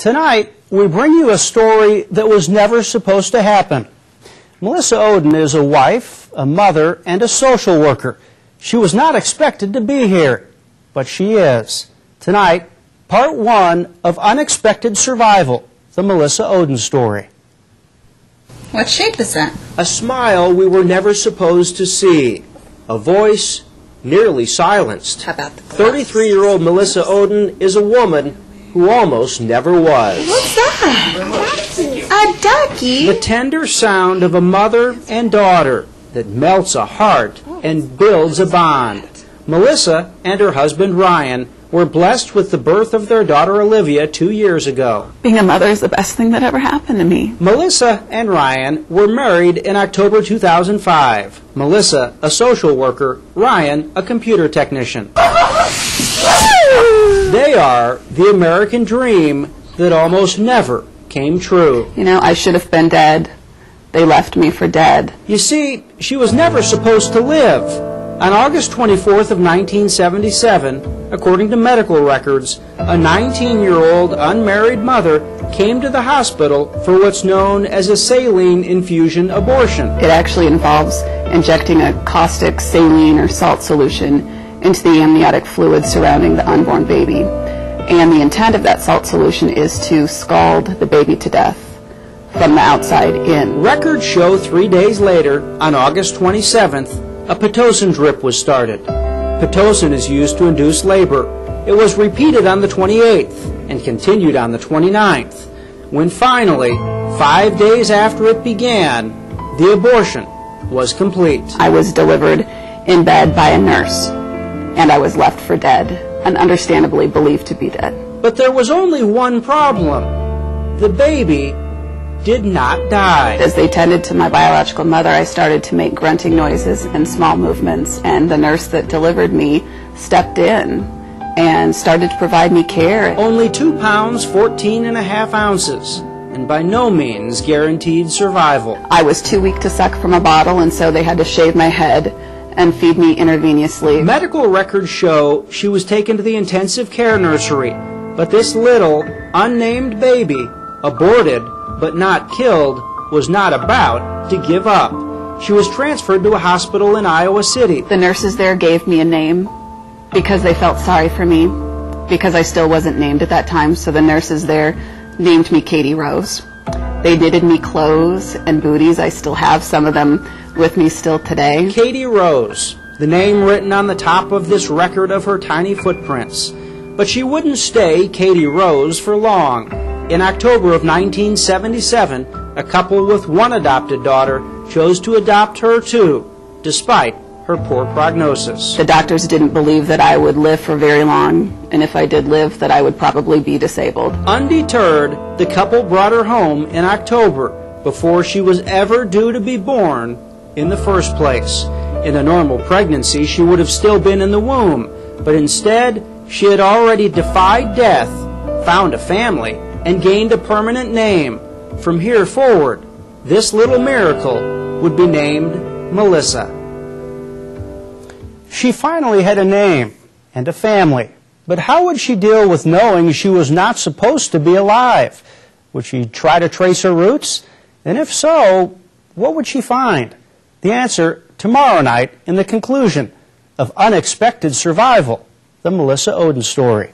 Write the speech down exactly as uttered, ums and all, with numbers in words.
Tonight, we bring you a story that was never supposed to happen. Melissa Ohden is a wife, a mother, and a social worker. She was not expected to be here, but she is. Tonight, part one of Unexpected Survival, the Melissa Ohden story. What shape is that? A smile we were never supposed to see. A voice nearly silenced. How about the thirty-three-year-old Melissa Ohden is a woman who almost never was. What's that? A ducky? The tender sound of a mother and daughter that melts a heart and builds a bond. Melissa and her husband Ryan were blessed with the birth of their daughter Olivia two years ago. Being a mother is the best thing that ever happened to me. Melissa and Ryan were married in October two thousand five. Melissa, a social worker, Ryan, a computer technician. They are the American dream that almost never came true. You know, I should have been dead. They left me for dead. You see, she was never supposed to live. On August twenty-fourth of nineteen seventy-seven, according to medical records, a nineteen-year-old unmarried mother came to the hospital for what's known as a saline infusion abortion. It actually involves injecting a caustic saline or salt solution into the amniotic fluid surrounding the unborn baby. And the intent of that salt solution is to scald the baby to death from the outside in. Records show three days later, on August twenty-seventh, a Pitocin drip was started. Pitocin is used to induce labor. It was repeated on the twenty-eighth and continued on the twenty-ninth, when finally, five days after it began, the abortion was complete. I was delivered in bed by a nurse, and I was left for dead, and understandably believed to be dead. But there was only one problem. The baby did not die. As they tended to my biological mother, I started to make grunting noises and small movements, and the nurse that delivered me stepped in and started to provide me care. Only two pounds, fourteen and a half ounces, and by no means guaranteed survival. I was too weak to suck from a bottle, and so they had to shave my head and feed me intravenously. Medical records show she was taken to the intensive care nursery, but this little, unnamed baby, aborted but not killed, was not about to give up. She was transferred to a hospital in Iowa City. The nurses there gave me a name because they felt sorry for me, because I still wasn't named at that time, so the nurses there named me Katie Rose. They knitted me clothes and booties. I still have some of them with me still today. Katie Rose, the name written on the top of this record of her tiny footprints. But she wouldn't stay Katie Rose for long. In October of nineteen seventy-seven, a couple with one adopted daughter chose to adopt her too, despite her poor prognosis. The doctors didn't believe that I would live for very long, and if I did live, that I would probably be disabled. Undeterred, the couple brought her home in October, before she was ever due to be born in the first place. In a normal pregnancy, she would have still been in the womb, but instead, she had already defied death, found a family, and gained a permanent name. From here forward, this little miracle would be named Melissa. She finally had a name and a family, but how would she deal with knowing she was not supposed to be alive? Would she try to trace her roots? And if so, what would she find? The answer tomorrow night in the conclusion of Unexpected Survival, the Melissa Ohden story.